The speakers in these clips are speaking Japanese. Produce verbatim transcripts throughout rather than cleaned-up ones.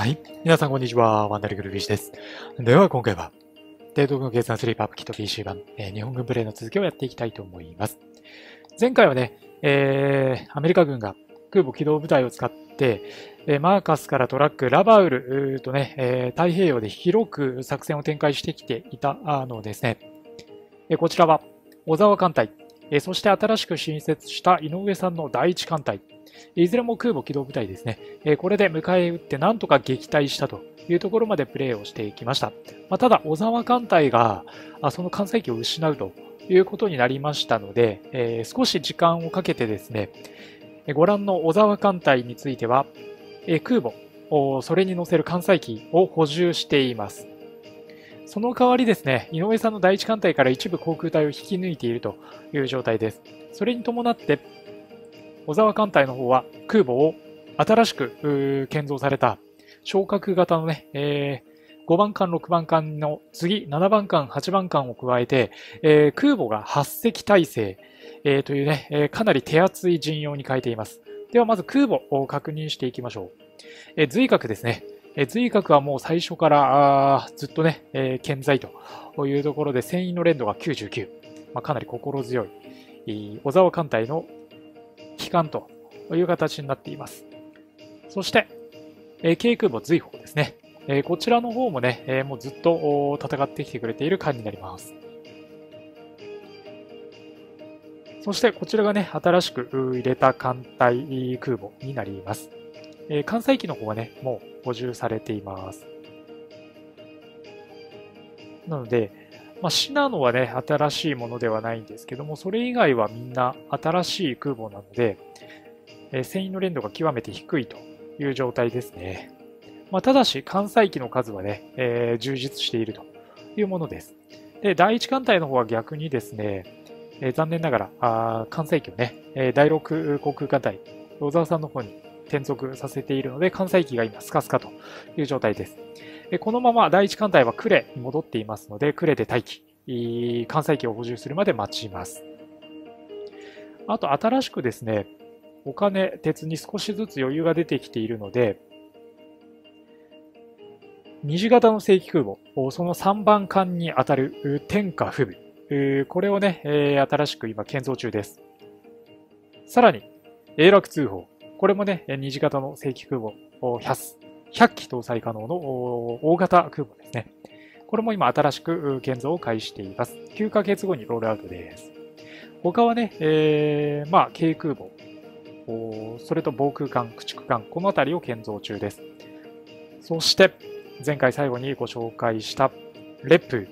はい。皆さん、こんにちは。ワンダリングルビーシです。では、今回は、デートの計算スリーパープキット ピーシー 版、えー、日本軍プレイの続きをやっていきたいと思います。前回はね、えー、アメリカ軍が空母機動部隊を使って、えー、マーカスからトラック、ラバウルとね、えー、太平洋で広く作戦を展開してきていたのですね。えー、こちらは、小沢艦隊、えー、そして新しく新設した井上さんの第一艦隊、いずれも空母機動部隊ですね。これで迎え撃ってなんとか撃退したというところまでプレーをしていきました。ただ、小沢艦隊がその艦載機を失うということになりましたので、少し時間をかけてですね、ご覧の小沢艦隊については、空母、それに乗せる艦載機を補充しています。その代わりですね、井上さんの第一艦隊から一部航空隊を引き抜いているという状態です。それに伴って、小沢艦隊の方は空母を新しく建造された昇格型のね、えー、ごばんかん、ろくばんかんの次、ななばんかん、はちばんかんを加えて、えー、空母がはっせき体制、えー、というね、えー、かなり手厚い陣容に変えています。ではまず空母を確認していきましょう。えー、随格ですね。えー、随格はもう最初からずっとね、えー、健在というところで、船員の練度がきゅうじゅうきゅう。まあ、かなり心強い。えー、小沢艦隊の機関という形になっています。そして、えー、軽空母随砲ですね、えー。こちらの方もね、えー、もうずっと戦ってきてくれている艦になります。そして、こちらがね、新しく入れた艦隊空母になります。えー、艦載機の方はね、もう補充されています。なので、まあ、シナノはね、新しいものではないんですけども、それ以外はみんな新しい空母なので、えー、船員の練度が極めて低いという状態ですね。まあ、ただし、艦載機の数はね、えー、充実しているというものです。で、第一艦隊の方は逆にですね、えー、残念ながら、あ艦載機をね、えー、第六航空艦隊、小沢さんの方に転属させているので、艦載機が今、スカスカという状態です。このまま第一艦隊は呉に戻っていますので、呉で待機、艦載機を補充するまで待ちます。あと、新しくですね、お金、鉄に少しずつ余裕が出てきているので、虹型の正規空母、そのさんばんかんに当たる天下不備、これをね、新しく今建造中です。さらに、永楽通報、これもね、虹型の正規空母、ひゃく。ひゃっき搭載可能の大型空母ですね。これも今新しく建造を開始しています。きゅうかげつごにロールアウトです。他はね、えー、まあ、軽空母、それと防空艦、駆逐艦、この辺りを建造中です。そして、前回最後にご紹介した、レップー。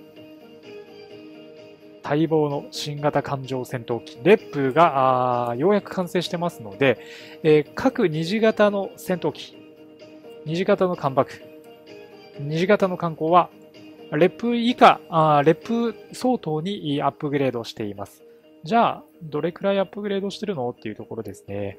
待望の新型艦上戦闘機、レップーがようやく完成してますので、えー、各二次型の戦闘機、二次型の艦爆、二次型の艦砲は、レップ以下、レップ相当にアップグレードしています。じゃあ、どれくらいアップグレードしてるのっていうところですね。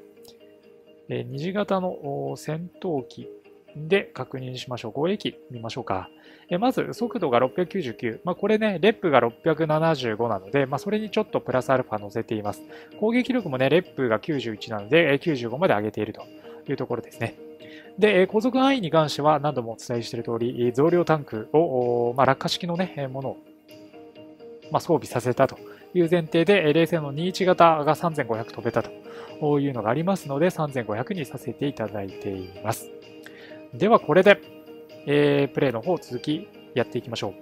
えー、二次型の戦闘機で確認しましょう。護衛機見ましょうか。えー、まず、速度がろっぴゃくきゅうじゅうきゅう。まあ、これね、レップがろっぴゃくななじゅうごなので、まあ、それにちょっとプラスアルファ乗せています。攻撃力もね、レップがきゅうじゅういちなので、きゅうじゅうごまで上げているというところですね。で、航続範囲に関しては何度もお伝えしている通り、増量タンクを、まあ、落下式の、ね、ものを、まあ、装備させたという前提で、冷戦のにじゅういち型がさんぜんごひゃく飛べたというのがありますので、さんぜんごひゃくにさせていただいています。では、これで、えー、プレイの方、続きやっていきましょ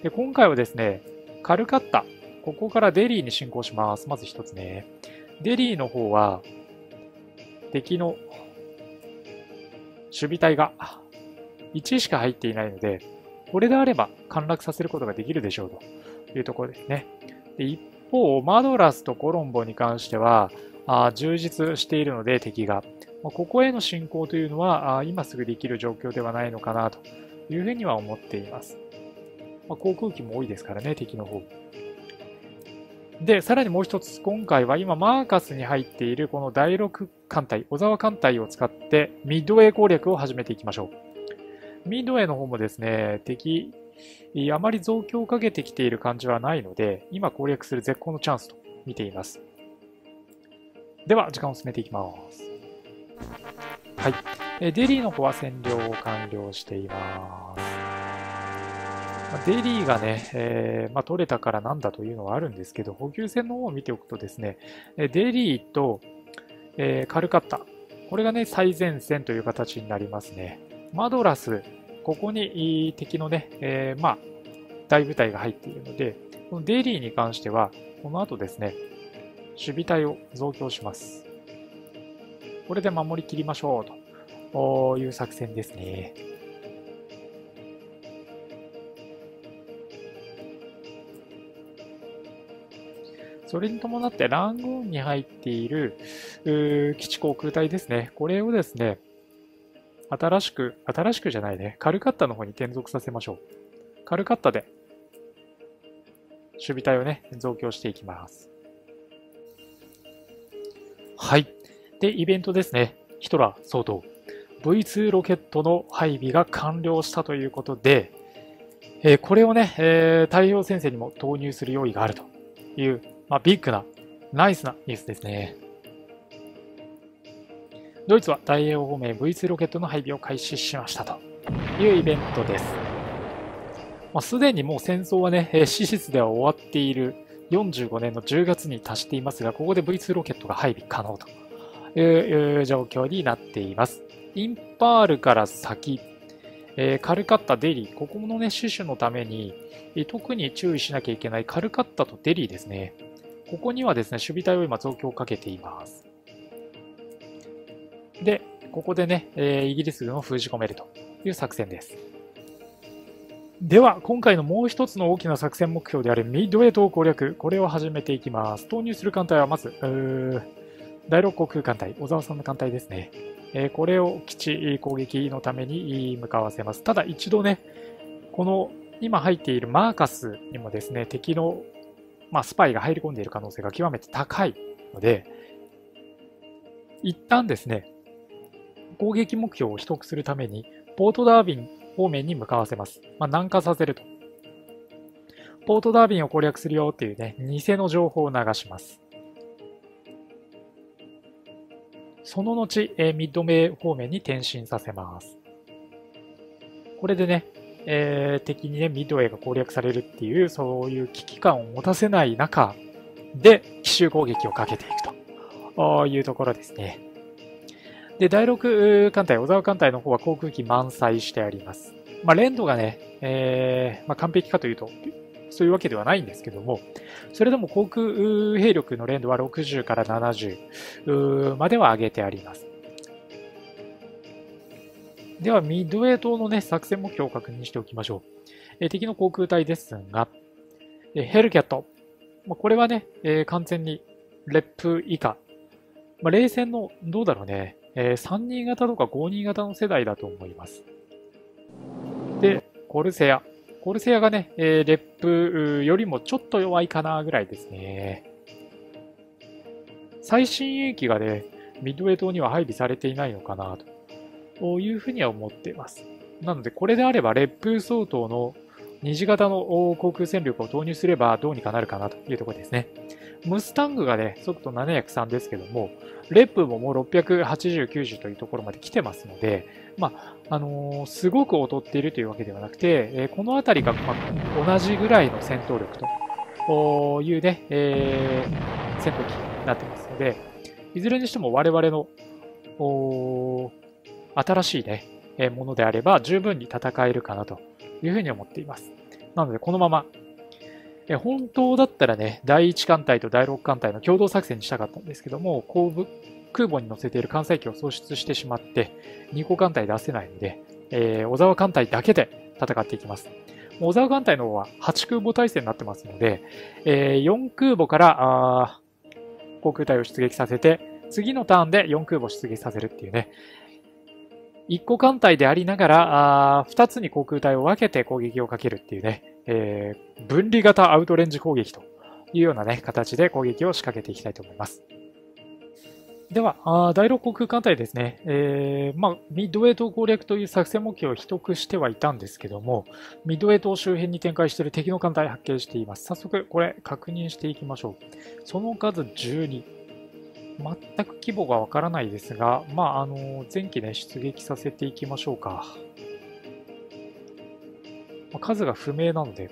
う。で、今回はですね、カルカッタ、ここからデリーに進行します。まずひとつね。デリーの方は、敵の守備隊がいちしか入っていないので、これであれば陥落させることができるでしょうというところですね。で、一方、マドラスとコロンボに関しては、あ充実しているので敵が、まあ、ここへの進攻というのはあ今すぐできる状況ではないのかなというふうには思っています。まあ、航空機も多いですからね、敵の方。で、さらにもう一つ、今回は今マーカスに入っているこの第六艦隊、小沢艦隊を使ってミッドウェー攻略を始めていきましょう。ミッドウェーの方もですね、敵、あまり増強をかけてきている感じはないので、今攻略する絶好のチャンスと見ています。では、時間を進めていきます。はい。デリーの方は占領を完了しています。デリーがね、えーまあ、取れたからなんだというのはあるんですけど、補給線の方を見ておくとですね、デリーと、えー、カルカッタ、これがね、最前線という形になりますね。マドラス、ここに敵のね、えー、まあ、大部隊が入っているので、このデリーに関しては、この後ですね、守備隊を増強します。これで守りきりましょうという作戦ですね。それに伴ってラングーンに入っている基地航空隊ですね。これをですね、新しく、新しくじゃないね、カルカッタの方に転属させましょう。カルカッタで守備隊をね、増強していきます。はい。で、イベントですね。ヒトラー総統。ブイツー ロケットの配備が完了したということで、えー、これをね、えー、太平洋戦線にも投入する用意があるという、まあ、ビッグな、ナイスなニュースですね。ドイツは太平洋方面 ブイツー ロケットの配備を開始しましたというイベントです。まあ、すでにもう戦争はね、シシスでは終わっているよんじゅうごねんのじゅうがつに達していますが、ここで ブイツー ロケットが配備可能と。いう状況になっています。インパールから先、えー、カルカッタ、デリー、ここのね、死守のために、えー、特に注意しなきゃいけないカルカッタとデリーですね。ここにはですね、守備隊を今増強をかけています。で、ここでね、えー、イギリス軍を封じ込めるという作戦です。では、今回のもう一つの大きな作戦目標であるミッドウェー島攻略、これを始めていきます。投入する艦隊はまず、だいろく航空艦隊、小沢さんの艦隊ですね。えー、これを基地攻撃のために向かわせます。ただ一度ね、この今入っているマーカスにもですね、敵の、まあ、スパイが入り込んでいる可能性が極めて高いので、一旦ですね、攻撃目標を取得するために、ポートダービン方面に向かわせます。まあ、南下させると。ポートダービンを攻略するよっていうね、偽の情報を流します。その後、えー、ミッドウェー方面に転進させます。これでね、えー、敵にね、ミッドウェーが攻略されるっていう、そういう危機感を持たせない中で、奇襲攻撃をかけていくというところですね。で、だいろく艦隊、小沢艦隊の方は航空機満載してあります。まあ、練度がね、えーまあ、完璧かというと、そういうわけではないんですけども、それでも航空兵力の練度はろくじゅうからななじゅうまでは上げてあります。では、ミッドウェー島の、ね、作戦目標を確認しておきましょう。え敵の航空隊ですが、えヘルキャット。これはね、えー、完全にレップ以下。まあ、冷戦の、どうだろうね、えー、さんにん型とかごにん型の世代だと思います。で、コルセア。コルセアがね、レップよりもちょっと弱いかなぐらいですね。最新鋭機がね、ミッドウェー島には配備されていないのかなというふうには思っています。なので、これであれば、レップ相当の二次型の航空戦力を投入すればどうにかなるかなというところですね。ムスタングがね、速度ななひゃくさんですけども、レップももうろっぴゃくはちじゅう、きゅうじゅうというところまで来てますので、まあ、あのー、すごく劣っているというわけではなくて、えー、このあたりが、まあ、同じぐらいの戦闘力というね、えー、戦闘機になってますので、いずれにしても我々の新しいね、えー、ものであれば十分に戦えるかなというふうに思っています。なので、このまま、えー、本当だったらね、だいいち艦隊とだいろく艦隊の共同作戦にしたかったんですけども、後部空母に乗せている艦載機を喪失してしまって、に個艦隊出せないので、えー、小沢艦隊だけで戦っていきます。小沢艦隊の方ははち空母体制になってますので、えー、よん空母から航空隊を出撃させて、次のターンでよん空母出撃させるっていうね、いっ個艦隊でありながら、ふたつに航空隊を分けて攻撃をかけるっていうね、えー、分離型アウトレンジ攻撃というようなね、形で攻撃を仕掛けていきたいと思います。では、だいろく航空艦隊ですね、えーまあ、ミッドウェー島攻略という作戦目標を取得してはいたんですけども、ミッドウェー島周辺に展開している敵の艦隊を発見しています。早速、これ確認していきましょう。その数じゅうに、全く規模がわからないですが、まあ、あの前期ね、出撃させていきましょうか。数が不明なので、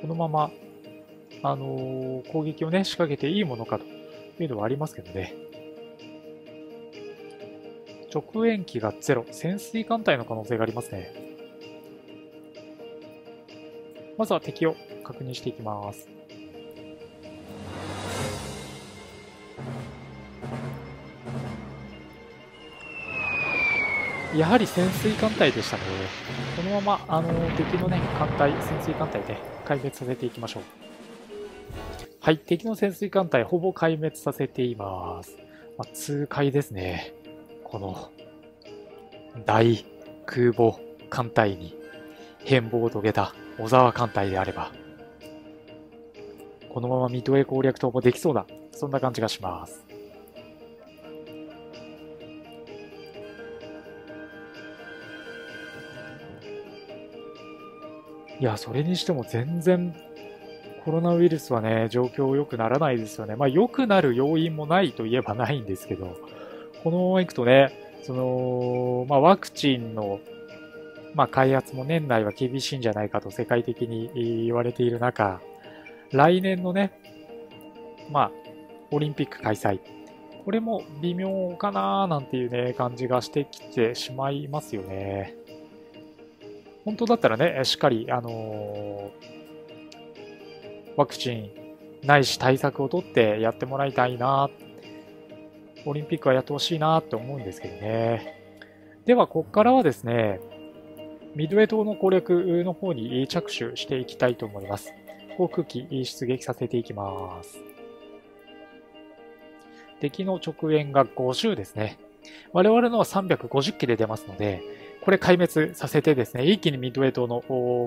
このまま、あのー、攻撃をね、仕掛けていいものかというのはありますけどね。直縁機がゼロ、潜水艦隊の可能性がありますね。まずは敵を確認していきます。やはり潜水艦隊でしたね。このままあの敵のね艦隊、潜水艦隊で壊滅させていきましょう。はい、敵の潜水艦隊ほぼ壊滅させています。まあ、痛快ですね、この大空母艦隊に変貌を遂げた小沢艦隊であれば、このままミッドウェー攻略等もできそうな、そんな感じがします。いや、それにしても全然コロナウイルスはね、状況良くならないですよね。まあ、良くなる要因もないといえばないんですけど、このままいくとね、その、まあ、ワクチンの、まあ、開発も年内は厳しいんじゃないかと世界的に言われている中、来年のね、まあ、オリンピック開催。これも微妙かなーなんていうね、感じがしてきてしまいますよね。本当だったらね、しっかり、あのー、ワクチンないし対策を取ってやってもらいたいな、オリンピックはやってほしいなって思うんですけどね。では、ここからはですね、ミッドウェー島の攻略の方に着手していきたいと思います。航空機出撃させていきます。敵の直縁がごじゅうですね。我々のはさんびゃくごじゅっきで出ますので、これ壊滅させてですね、一気にミッドウェー島の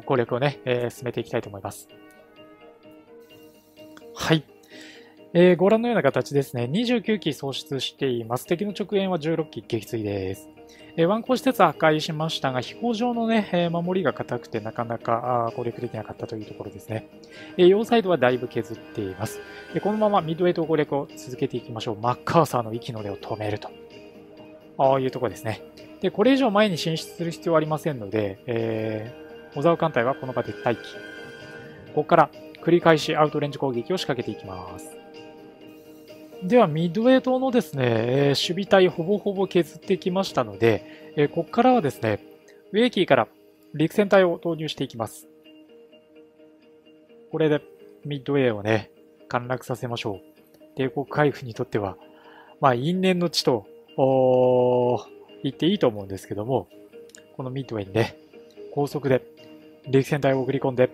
攻略をね、えー、進めていきたいと思います。はい、えー。ご覧のような形ですね、にじゅうきゅうき喪失しています。敵の直縁はじゅうろっき撃墜です。えー、湾口施設は破壊しましたが、飛行場のね、えー、守りが固くてなかなか攻略できなかったというところですね。えー、両サイドはだいぶ削っています。で、このままミッドウェー島攻略を続けていきましょう。マッカーサーの息の根を止めると。ああいうところですね。で、これ以上前に進出する必要はありませんので、えー、小沢艦隊はこの場で待機。ここから繰り返しアウトレンジ攻撃を仕掛けていきます。では、ミッドウェー島のですね、えー、守備隊ほぼほぼ削ってきましたので、えー、ここからはですね、ウェイキーから陸戦隊を投入していきます。これでミッドウェーをね、陥落させましょう。帝国海軍にとっては、まあ、因縁の地と、おー、言っていいと思うんですけども、このミッドウェイにね、高速で陸戦隊を送り込んで、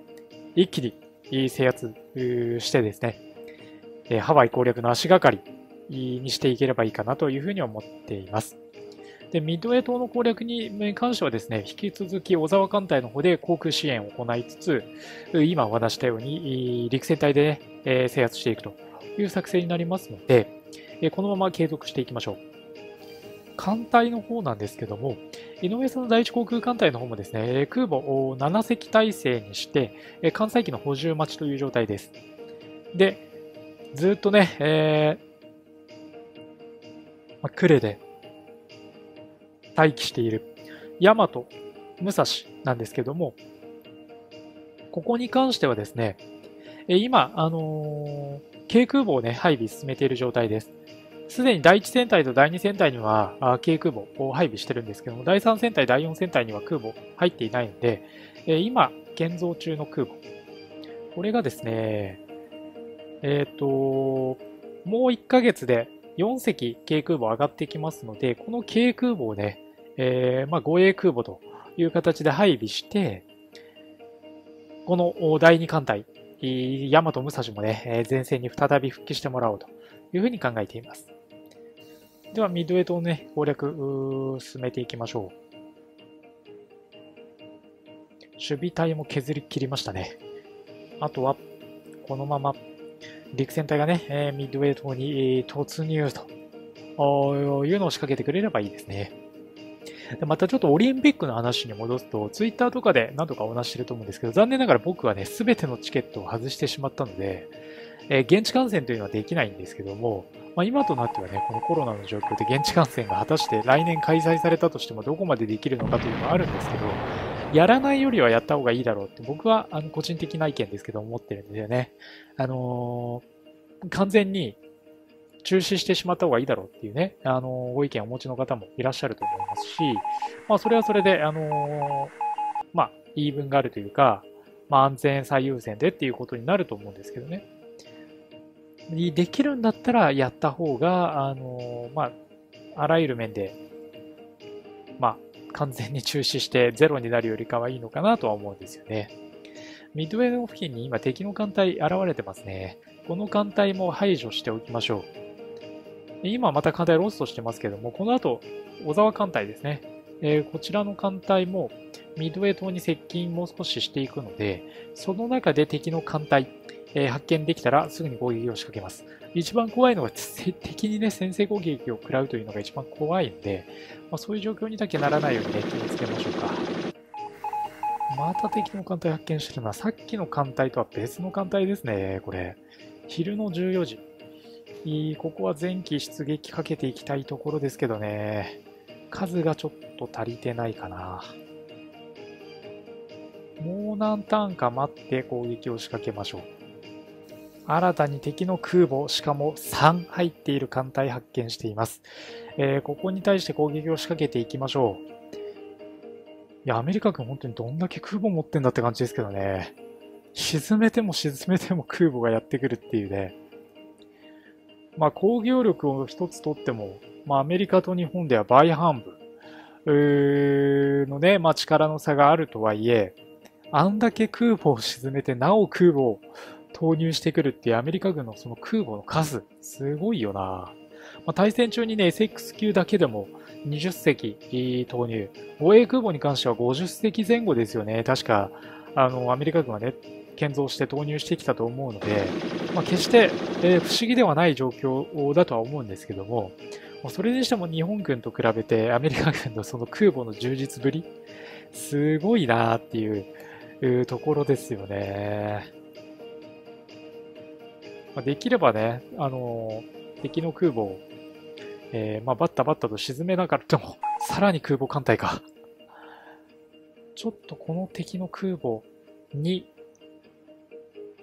一気に制圧してですね、ハワイ攻略の足がかりにしていければいいかなというふうに思っています。で、ミッドウェー島の攻略に関してはですね、引き続き小沢艦隊の方で航空支援を行いつつ、今お話したように陸戦隊で、ね、制圧していくという作戦になりますので、このまま継続していきましょう。艦隊の方なんですけども、井上さんの第一航空艦隊の方もですね、空母をななせき体制にして、艦載機の補充待ちという状態です。で、ずっとね、えーまあ、呉で待機している大和、武蔵なんですけども、ここに関してはですね、今、あのー、軽空母をね、配備進めている状態です。すでにだいいちせんたいとだいにせんたいには軽空母を配備してるんですけども、だいさんせんたい、だいよんせんたいには空母入っていないので、今、建造中の空母。これがですね、えっと、もういっかげつでよんせき軽空母上がってきますので、この軽空母をね、えー、まあ護衛空母という形で配備して、このだいにかんたい、大和武蔵もね、前線に再び復帰してもらおうというふうに考えています。では、ミッドウェー島の、ね、攻略、進めていきましょう。守備隊も削り切りましたね。あとは、このまま、陸戦隊がね、えー、ミッドウェー島に、えー、突入というのを仕掛けてくれればいいですね。で、またちょっとオリンピックの話に戻すと、ツイッターとかで何度かお話してると思うんですけど、残念ながら僕はね、すべてのチケットを外してしまったので、えー、現地観戦というのはできないんですけども、まあ、今となってはね、このコロナの状況で現地観戦が果たして来年開催されたとしてもどこまでできるのかというのはあるんですけど、やらないよりはやった方がいいだろうって僕はあの個人的な意見ですけど思ってるんですよね。あのー、完全に中止してしまった方がいいだろうっていうね、あのー、ご意見をお持ちの方もいらっしゃると思いますし、まあ、それはそれで、あのー、まあ、言い分があるというか、まあ、安全最優先でっていうことになると思うんですけどね。できるんだったらやった方が、あのー、まあ、あらゆる面で、まあ、完全に中止してゼロになるよりかはいいのかなとは思うんですよね。ミッドウェーの付近に今敵の艦隊現れてますね。この艦隊も排除しておきましょう。今また艦隊ロストしてますけども、この後、小沢艦隊ですね。えー、こちらの艦隊もミッドウェー島に接近もう少ししていくので、その中で敵の艦隊、えー、発見できたらすぐに攻撃を仕掛けます。一番怖いのが敵にね、先制攻撃を食らうというのが一番怖いんで、まあ、そういう状況にだけならないようにね、気をつけましょうか。また敵の艦隊発見してるのは、さっきの艦隊とは別の艦隊ですね、これ。昼のじゅうよじ。ここは前期出撃かけていきたいところですけどね、数がちょっと足りてないかな。もう何ターンか待って攻撃を仕掛けましょう。新たに敵の空母、しかもさん入っている艦隊発見しています。えー、ここに対して攻撃を仕掛けていきましょう。いや、アメリカ軍本当にどんだけ空母持ってんだって感じですけどね。沈めても沈めても空母がやってくるっていうね。まあ、工業力を一つ取っても、まあ、アメリカと日本では倍半分のね、まあ、力の差があるとはいえ、あんだけ空母を沈めて、なお空母を投入してくるっていうアメリカ軍のその空母の数、すごいよな。まあ、対戦中にね、エスエックス 級だけでもにじゅっ隻投入。護衛空母に関してはごじゅっ隻前後ですよね。確か、あの、アメリカ軍はね、建造して投入してきたと思うので、まあ、決して、えー、不思議ではない状況だとは思うんですけども、それにしても日本軍と比べてアメリカ軍のその空母の充実ぶり、すごいなーっていうところですよね。できればね、あのー、敵の空母を、えーまあ、バッタバッタと沈めながらでも、さらに空母艦隊か。ちょっとこの敵の空母に、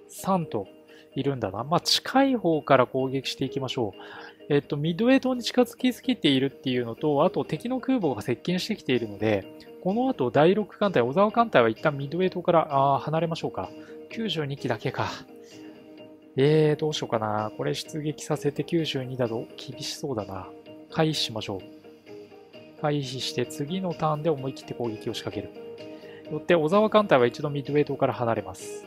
さんといるんだな。まあ、近い方から攻撃していきましょう。えっと、ミッドウェー島に近づきすぎているっていうのと、あと敵の空母が接近してきているので、この後だいろく艦隊、小沢艦隊は一旦ミッドウェー島からあ離れましょうか。きゅうじゅうに機だけか。えー、どうしようかな。これ出撃させてきゅうじゅうにだと厳しそうだな。回避しましょう。回避して次のターンで思い切って攻撃を仕掛ける。よって小沢艦隊は一度ミッドウェー島から離れます。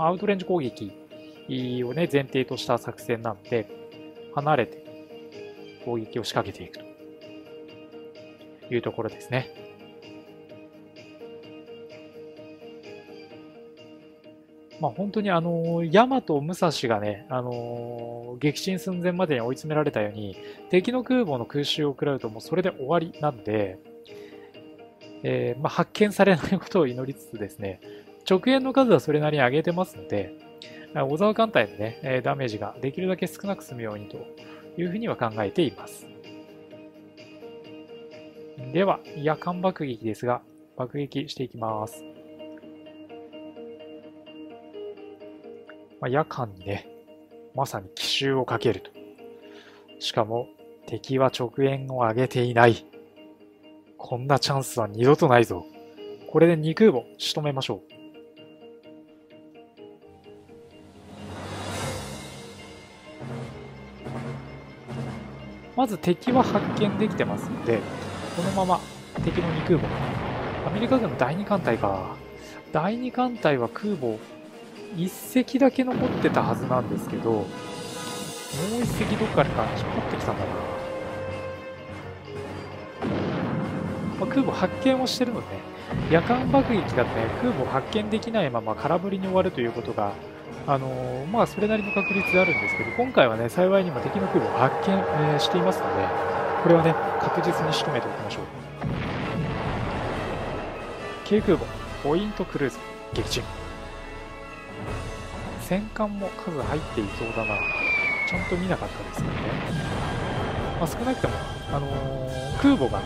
アウトレンジ攻撃をね、前提とした作戦なので、離れて攻撃を仕掛けていくというところですね。まあ本当にあのー、ヤマト、武蔵がね、あのー、撃沈寸前までに追い詰められたように、敵の空母の空襲を食らうともうそれで終わりなんで、えー、まあ発見されないことを祈りつつですね、直縁の数はそれなりに上げてますので、小沢艦隊のね、ダメージができるだけ少なく済むようにというふうには考えています。では、夜間爆撃ですが、爆撃していきます。まあ、夜間にね、まさに奇襲をかけると。しかも、敵は直縁を上げていない。こんなチャンスは二度とないぞ。これでに空母、仕留めましょう。まず敵は発見できてますので、このまま敵のに空母。アメリカ軍のだいに艦隊か。だいに艦隊は空母、いっ隻だけ残ってたはずなんですけど、もういっ隻どっからか引っ張ってきたんだな。まあ、空母発見をしてるので、ね、夜間爆撃だとね、空母を発見できないまま空振りに終わるということが、あのー、まあそれなりの確率であるんですけど、今回はね、幸いにも敵の空母を発見、えー、していますので、これはね、確実に仕留めておきましょう。軽空母、ポイントクルーズ、撃沈。戦艦も数入っていそうだな。ちゃんと見なかったですよね。まあ、少なくとも、あのー、空母が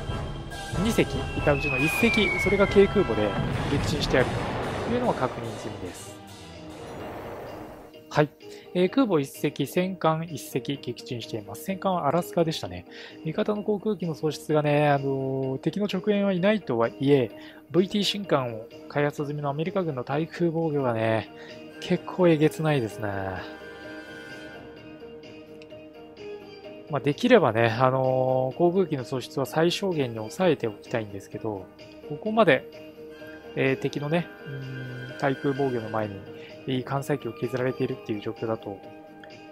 に隻いたうちのいっ隻、それが軽空母で撃沈してあるというのは確認済みです。はい、えー、空母いっ隻、戦艦いっ隻撃沈しています。戦艦はアラスカでしたね。味方の航空機の喪失がね、あのー、敵の直縁はいないとはいえ、ブイティー 新艦を開発済みのアメリカ軍の対空防御がね、結構えげつないですね。まあ、できればね、あのー、航空機の喪失は最小限に抑えておきたいんですけど、ここまで、えー、敵のね、うーん、対空防御の前に、いい艦載機を削られているっていう状況だと、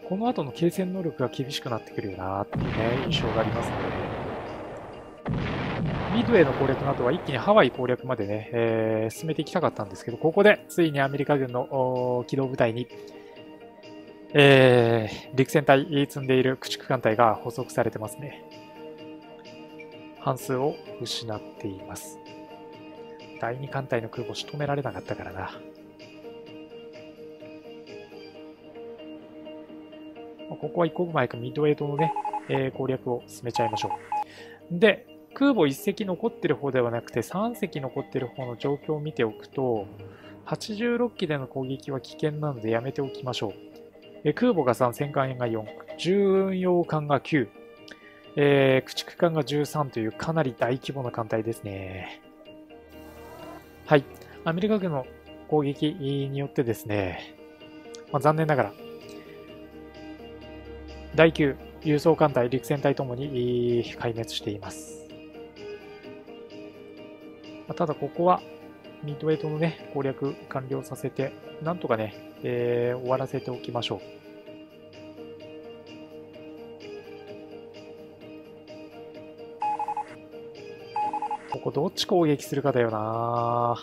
この後の継戦能力が厳しくなってくるよなーっていうね、印象がありますので、ミッドウェーの攻略の後は一気にハワイ攻略までね、えー、進めていきたかったんですけど、ここでついにアメリカ軍の機動部隊に、えー、陸戦隊積んでいる駆逐艦隊が捕捉されてますね。半数を失っています。だいに艦隊の空母仕留められなかったからな。ここは一刻も早くミッドウェー島のね、えー、攻略を進めちゃいましょう。で、空母いっ隻残ってる方ではなくてさん隻残ってる方の状況を見ておくと、はちじゅうろく機での攻撃は危険なのでやめておきましょう。えー、空母がさん、戦艦がよん、巡洋艦がきゅう、えー、駆逐艦がじゅうさんというかなり大規模な艦隊ですね。はい、アメリカ軍の攻撃によってですね、まあ、残念ながら、だいきゅう輸送艦隊、陸戦隊ともに壊滅しています。ただ、ここはミッドウェー島の、ね、攻略完了させて、なんとかね、えー、終わらせておきましょう。ここ、どっち攻撃するかだよな。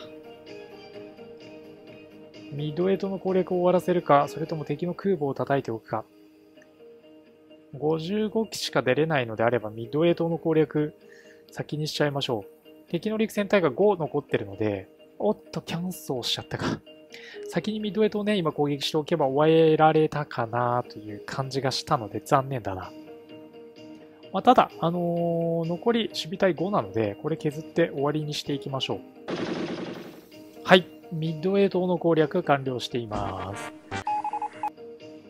ミッドウェー島の攻略を終わらせるか、それとも敵の空母を叩いておくか。ごじゅうご機しか出れないのであれば、ミッドウェー島の攻略、先にしちゃいましょう。敵の陸戦隊がご残ってるので、おっと、キャンセルしちゃったか。先にミッドウェー島をね、今攻撃しておけば終えられたかなという感じがしたので、残念だな。まあ、ただ、あのー、残り守備隊ごなので、これ削って終わりにしていきましょう。はい、ミッドウェー島の攻略完了しています。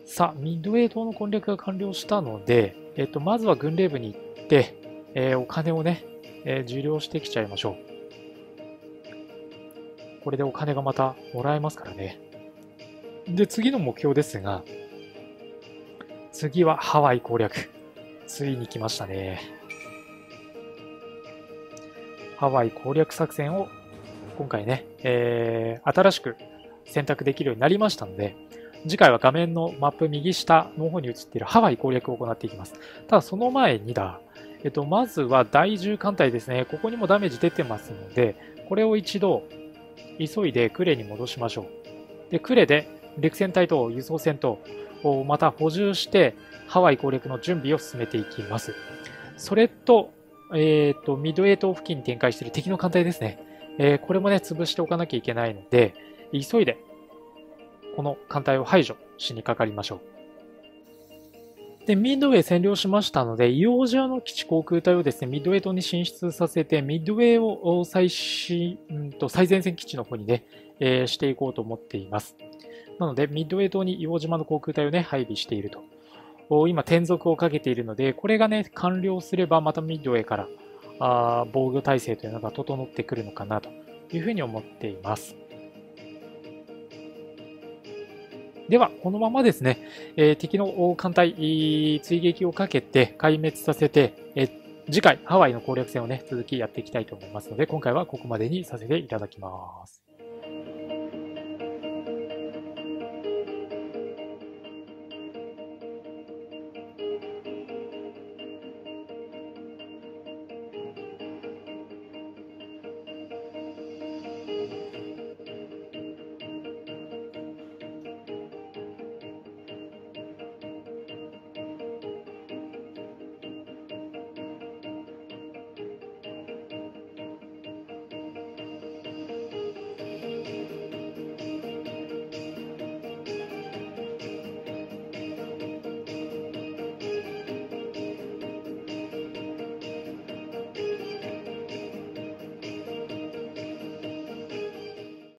さあ、ミッドウェー島の攻略が完了したので、えっと、まずは軍令部に行って、えー、お金をね、えー、受領してきちゃいましょう。これでお金がまたもらえますからね。で、次の目標ですが、次はハワイ攻略。ついに来ましたね。ハワイ攻略作戦を今回ね、えー、新しく選択できるようになりましたので、次回は画面のマップ右下の方に映っているハワイ攻略を行っていきます。ただその前にだ、えっと、まずはだいじゅう艦隊ですね。ここにもダメージ出てますので、これを一度急いでクレに戻しましょう。で、クレで陸戦隊と輸送船とまた補充してハワイ攻略の準備を進めていきます。それと、えっと、ミッドウェー島付近に展開している敵の艦隊ですね。えー、これもね、潰しておかなきゃいけないので、急いでこの艦隊を排除しにかかりましょう。で、ミッドウェー占領しましたので、イオージアの基地航空隊をですね、ミッドウェー島に進出させて、ミッドウェーを最新、うんと最前線基地の方にね、えー、していこうと思っています。なので、ミッドウェー島に硫黄島の航空隊をね、配備していると。今、転属をかけているので、これがね、完了すれば、またミッドウェーからあー防御体制というのが整ってくるのかなというふうに思っています。では、このままですね、えー、敵の艦隊、追撃をかけて壊滅させて、えー、次回、ハワイの攻略戦をね、続きやっていきたいと思いますので、今回はここまでにさせていただきます。